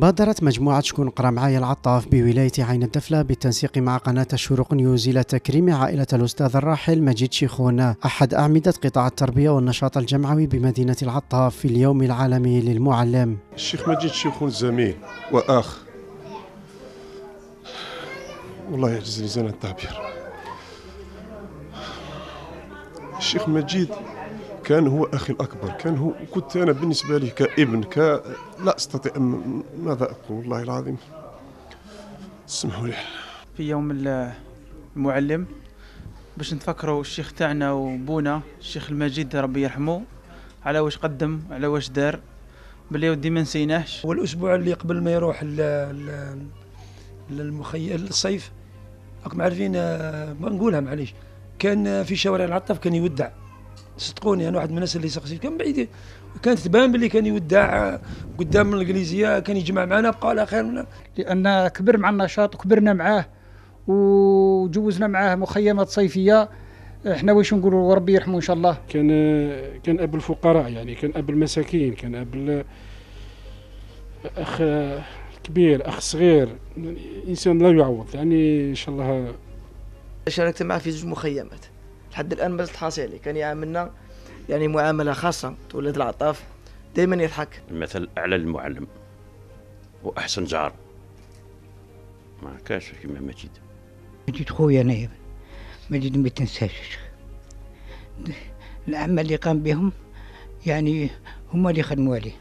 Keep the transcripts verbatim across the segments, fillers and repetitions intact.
بادرت مجموعة شكون قرا معايا العطاف بولاية عين الدفلى بالتنسيق مع قناة الشروق نيوز إلى تكريم عائلة الأستاذ الراحل مجيد شيخون أحد أعمدة قطاع التربية والنشاط الجمعوي بمدينة العطاف في اليوم العالمي للمعلم. الشيخ مجيد شيخون زميل وأخ، والله يعجز لسان التعبير. الشيخ مجيد كان هو أخي الأكبر، كان هو، كنت أنا بالنسبة لي كابن، ك لا أستطيع ماذا أقول والله العظيم. اسمحوا لي في يوم المعلم باش نتفكروا الشيخ تاعنا وبونا الشيخ المجيد ربي يرحمه، على واش قدم، على واش دار، بلي ودي ما نسيناهش. والأسبوع اللي قبل ما يروح للمخيم الصيف، راكم عارفين ما نقولها معليش، كان في شوارع العطاف كان يودع، صدقوني انا واحد من الناس اللي سقسيت كان بعيد، وكانت تبان باللي كان يودع قدام الانجليزيه، كان يجمع معنا بقى على خير منا، لان كبر مع النشاط وكبرنا معاه وجوزنا معاه مخيمات صيفيه. احنا واش نقولوا، وربي يرحمه ان شاء الله. كان كان اب الفقراء، يعني كان اب المساكين، كان اب اخ كبير، اخ صغير، انسان لا يعوض يعني ان شاء الله. شاركت معه في زوج مخيمات لحد الان ما زلت حاصلي، كان يعاملنا يعني معامله خاصه. ولاد العطاف دائما يضحك. المثل اعلى المعلم واحسن جار، ما كاش كيما مجيد. مجيد خويا نايب، مجيد ما تنساش الاعمال اللي قام بهم، يعني هما اللي خدموا عليه.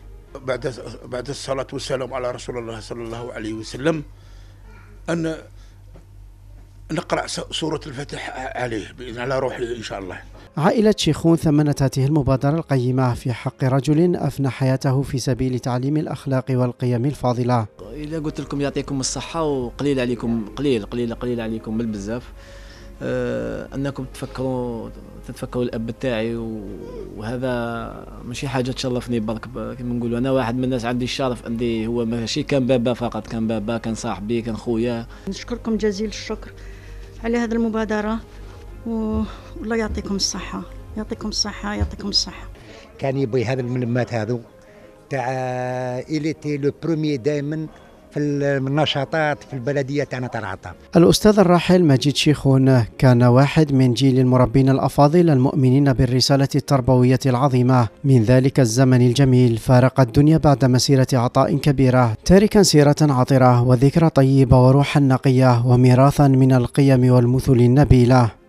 بعد بعد الصلاه والسلام على رسول الله صلى الله عليه وسلم، ان نقرأ سورة الفتح عليه بإذن الله، روحي إن شاء الله. عائلة شيخون ثمنت هذه المبادرة القيمة في حق رجل أفنى حياته في سبيل تعليم الأخلاق والقيم الفاضلة. إذا قلت لكم يعطيكم الصحة، وقليل عليكم، قليل قليل قليل عليكم بالبزاف، أه أنكم تفكروا تتفكروا الأب تاعي، وهذا ماشي حاجة تشرفني برك. كما نقولوا أنا واحد من الناس عندي الشرف، عندي هو ماشي كان بابا فقط، كان بابا، كان صاحبي، كان خويا. نشكركم جزيل الشكر على هذه المبادرة، والله يعطيكم الصحة، يعطيكم الصحة، يعطيكم الصحة. كان يبغي هذا الملمات هذو تاع إليتي لو برومي دايما في النشاطات في البلدية تاعنا تاع العطاف. الأستاذ الراحل مجيد شيخون كان واحد من جيل المربين الأفاضل المؤمنين بالرسالة التربوية العظيمة من ذلك الزمن الجميل، فارق الدنيا بعد مسيرة عطاء كبيرة، تاركا سيرة عطرة وذكرى طيبة وروحا نقية وميراثا من القيم والمثل النبيلة.